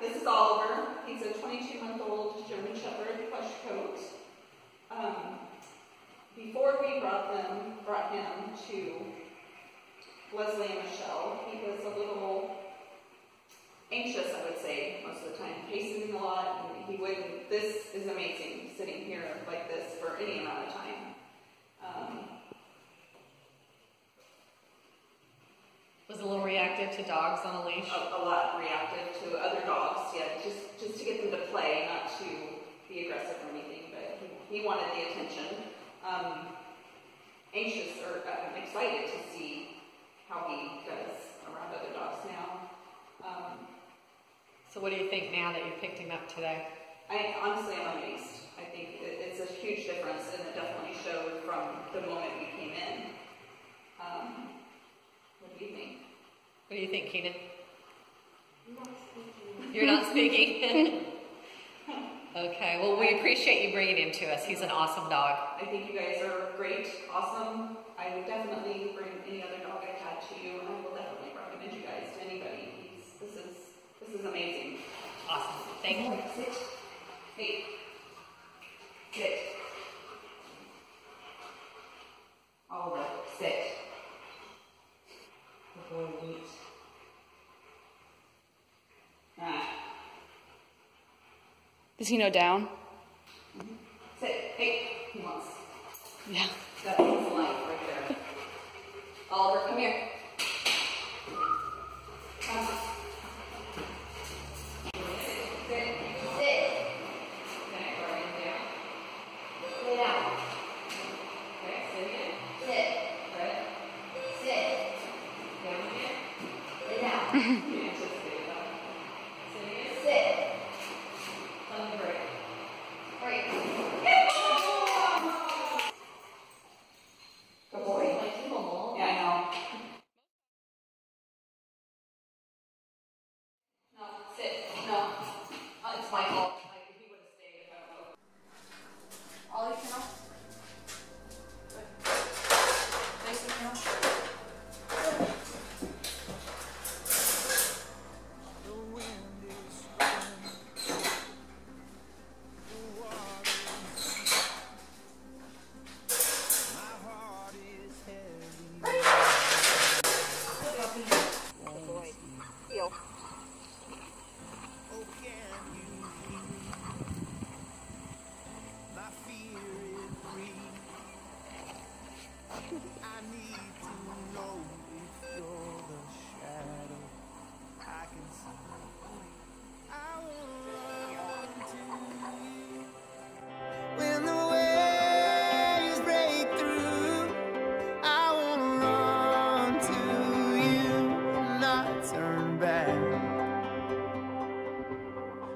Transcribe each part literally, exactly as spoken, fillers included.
This is Oliver. He's a twenty-two-month-old German Shepherd plush coat. Um, before we brought them, brought him to Leslie and Michelle, he was a little anxious, I would say, most of the time, pacing a lot, and he wouldn't. This is amazing, sitting here like this for any amount of time. Um, was a little reactive to dogs on a leash. A, a lot reactive to other dogs, yeah, just, just to get them to play, not to be aggressive or anything, but he, he wanted the attention. Um, anxious or uh, excited to see how he does around other dogs now. Um, so what do you think now that you picked him up today? I honestly am amazed. I think it's a huge difference, and it definitely showed from the moment we came in. Um, what do you think? What do you think, Keenan? I'm not speaking. You're not speaking? Okay, well, we appreciate you bringing him to us. He's an awesome dog. I think you guys are great, awesome. I would definitely bring any other dog I had to you. I will definitely recommend you guys to anybody. This is, this is amazing. Awesome. Thank you. Sit. Hey. Sit. Oliver, sit. Before we eat. Ah. Does he know down? Mm-hmm. Sit. Hey. He wants. Yeah. That's his life right there. Oliver, come here.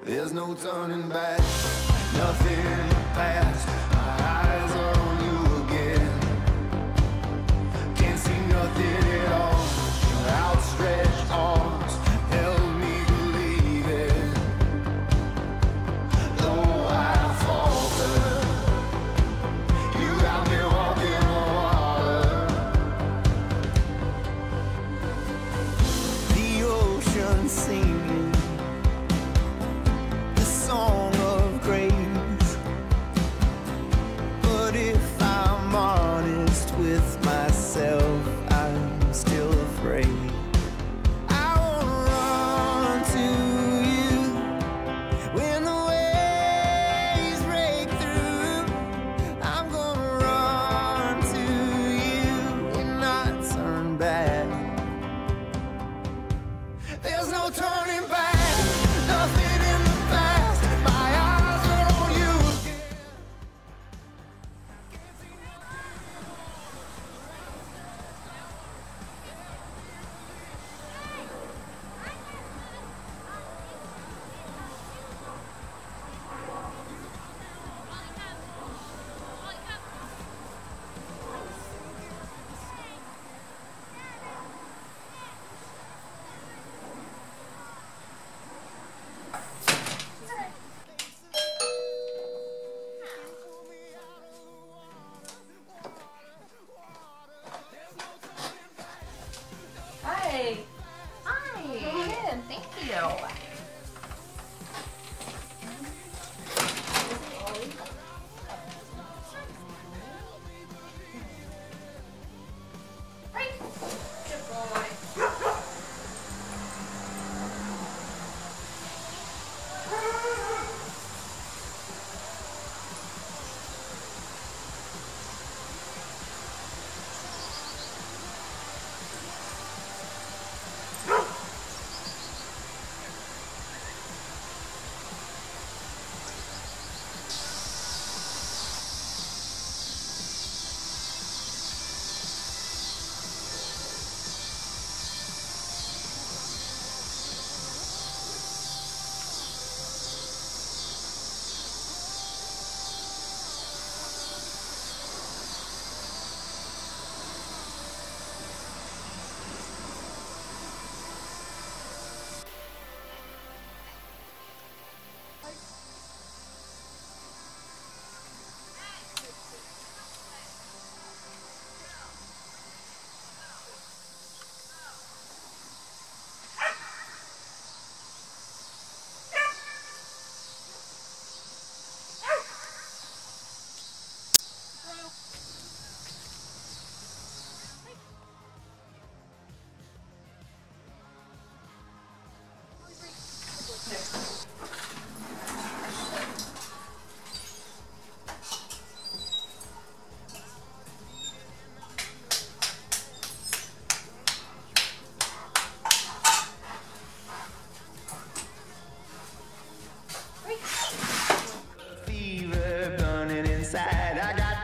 There's no turning back, nothing past. My eyes are on you again. Can't see nothing at all. Your outstretched arms help me believe it. Though I falter, you got me walking on water. The ocean singing. Song of grace.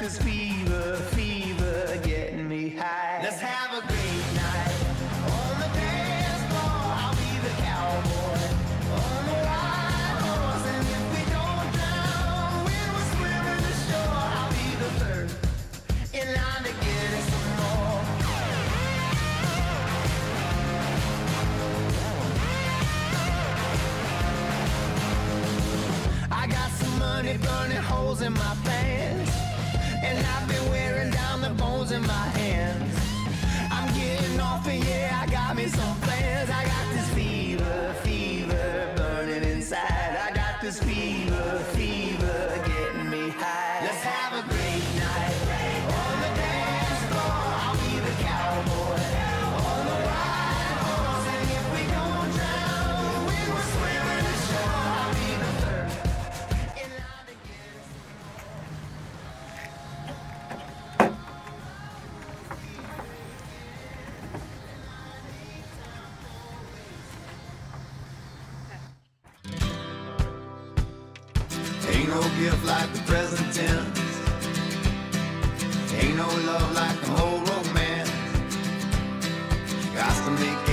doctor's fever, fever getting me high. Let's have a great night on the dance floor. I'll be the cowboy on the white horse, and if we don't drown when we're swimming ashore, I'll be the third in line to get us some more. I got some money burning holes in my pants, and I've been wearing down the bones in my hands. I'm getting off and yeah, I got me some plans. I got this fever, fever burning inside. I got this fever, fever getting me high. Let's have a great night on the dance floor. I'll be the cowboy on the white horse, and if we don't drown when we're swimming ashore, I'll be the third in line to get us. Ain't no gift like the present tense. Ain't no love like the whole romance. Got to make